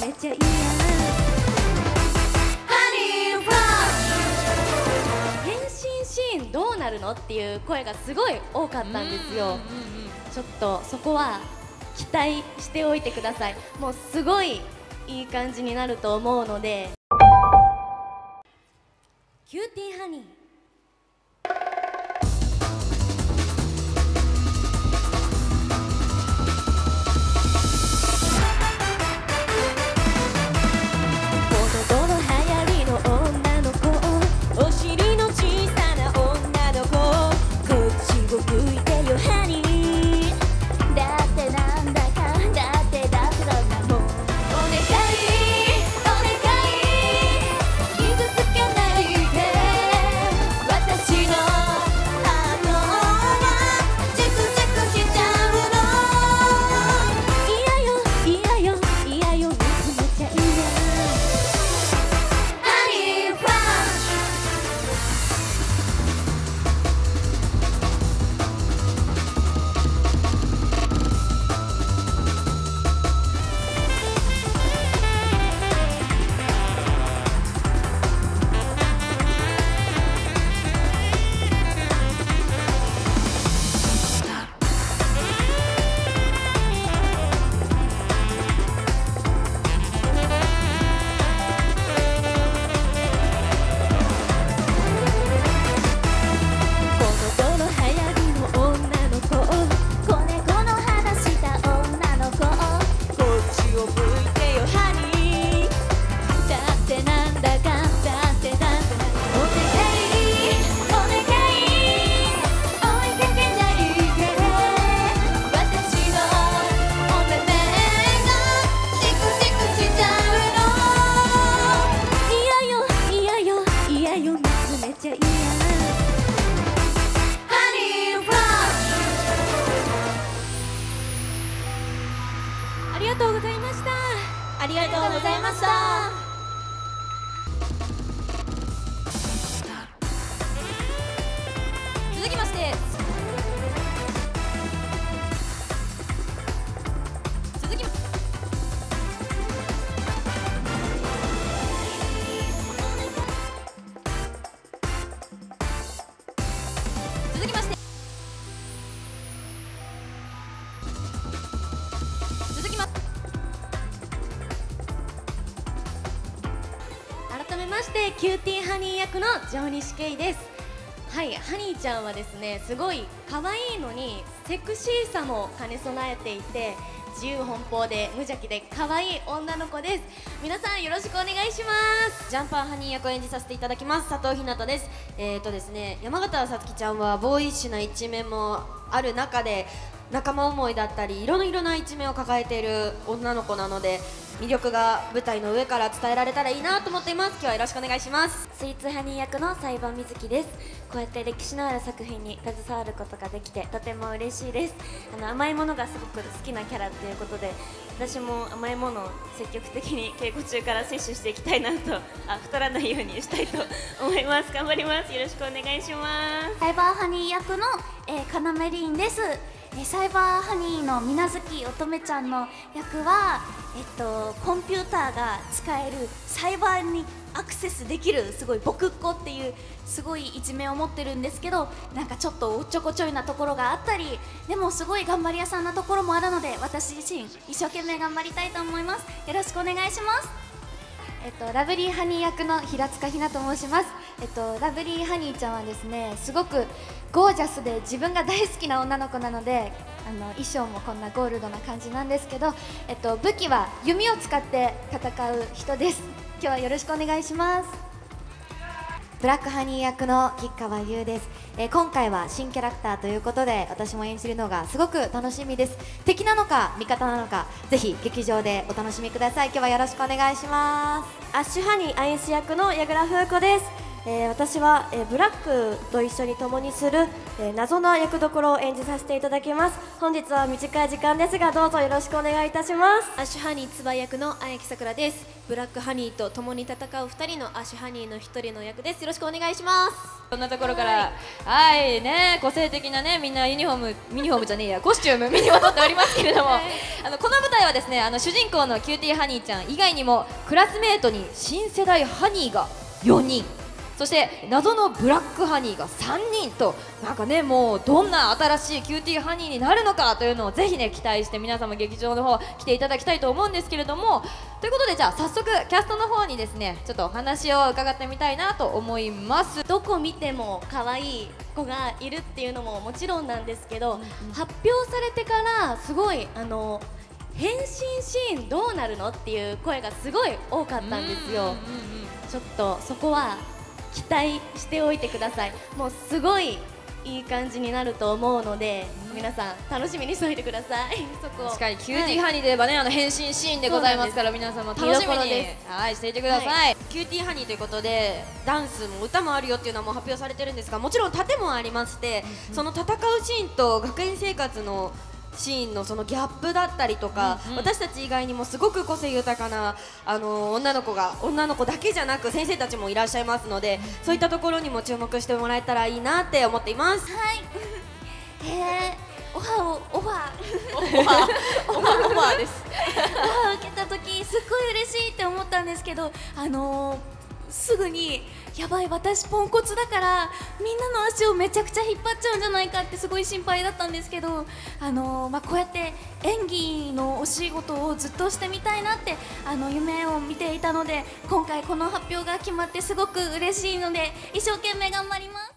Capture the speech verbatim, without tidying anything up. めちゃいいやん。変身シーンどうなるのっていう声がすごい多かったんですよ。ちょっとそこは期待しておいてください。もうすごいいい感じになると思うので。キューティーハニー。ありがとうございました。ありがとうございました。続きまして、続きま続きまして改めまして、キューティーハニー役の城西圭です。はい、ハニーちゃんはですね、すごい可愛いのにセクシーさも兼ね備えていて、自由奔放で無邪気で可愛い女の子です。皆さんよろしくお願いします。ジャンパーハニー役を演じさせていただきます、佐藤ひなたです。えーとですね、山形さつきちゃんはボーイッシュな一面もある中で、仲間思いだったりいろいろな一面を抱えている女の子なので、魅力が舞台の上から伝えられたらいいなと思っています。今日はよろしくお願いします。スイーツハニー役の西郷瑞希です。こうやって歴史のある作品に携わることができてとても嬉しいです。あの甘いものがすごく好きなキャラということで、私も甘いものを積極的に稽古中から摂取していきたいなと、あ、太らないようにしたいと思います。頑張ります。よろしくお願いします。サイバーハニー役の、えー、カナメリーンです。サイバーハニーの水無月乙女ちゃんの役は、えっと、コンピューターが使える、サイバーにアクセスできる、すごい僕っ子っていうすごい一面を持ってるんですけど、なんかちょっとおっちょこちょいなところがあったり、でもすごい頑張り屋さんなところもあるので、私自身一生懸命頑張りたいと思います。よろしくお願いします。えっと、ラブリーハニー役の平塚ひなと申します。えっと、ラブリーハニーちゃんはですね、すごくゴージャスで自分が大好きな女の子なので、あの衣装もこんなゴールドな感じなんですけど、えっと、武器は弓を使って戦う人です。今日はよろしくお願いします。ブラックハニー役の吉川優です。えー、今回は新キャラクターということで、私も演じるのがすごく楽しみです。敵なのか味方なのか、ぜひ劇場でお楽しみください。今日はよろしくお願いします。アッシュハニーアイス役の矢倉風子です。えー、私は、えー、ブラックと一緒に共にする、えー、謎の役どころを演じさせていただきます。本日は短い時間ですが、どうぞよろしくお願いいたします。アッシュハニーつばい役の綾木さくらです。ブラックハニーと共に戦うふたりのアッシュハニーのひとりの役です。よろしくお願いします。こんなところからはい、はいね、個性的なね、みんなユニフォームミニフォームじゃねえやコスチューム身にまとっておりますけれども、はい、あのこの舞台はですね、あの主人公のキューティーハニーちゃん以外にもクラスメートに新世代ハニーがよにん、そして謎のブラックハニーがさんにんと、なんかね、もうどんな新しいキューティーハニーになるのかというのをぜひね期待して、皆様劇場の方来ていただきたいと思うんですけれども、ということでじゃあ早速キャストの方にですねちょっとお話を伺ってみたいなと思います。どこ見ても可愛い子がいるっていうのももちろんなんですけど、うん、発表されてからすごいあの変身シーンどうなるのっていう声がすごい多かったんですよ。ちょっとそこは期待しておいてください。もうすごいいい感じになると思うので、うん、皆さん楽しみにしておいてください。そこ確かにキューティーハニーといえばね、はい、あの変身シーンでございますから、皆様楽しみにはいしていてください、はい、キューティーハニーということでダンスも歌もあるよっていうのはもう発表されてるんですが、もちろん盾もありまして、うん、その戦うシーンと学園生活のシーンのそのギャップだったりとか、うん、うん、私たち以外にもすごく個性豊かなあの女の子が、女の子だけじゃなく先生たちもいらっしゃいますので、そういったところにも注目してもらえたらいいなって思っています。はい。えーオファーをオファーオファーオファーオファーです。オファー受けた時すっごい嬉しいって思ったんですけど、あのー、すぐにやばい、私ポンコツだからみんなの足をめちゃくちゃ引っ張っちゃうんじゃないかってすごい心配だったんですけど、あのーまあ、こうやって演技のお仕事をずっとしてみたいなってあの夢を見ていたので、今回この発表が決まってすごく嬉しいので一生懸命頑張ります。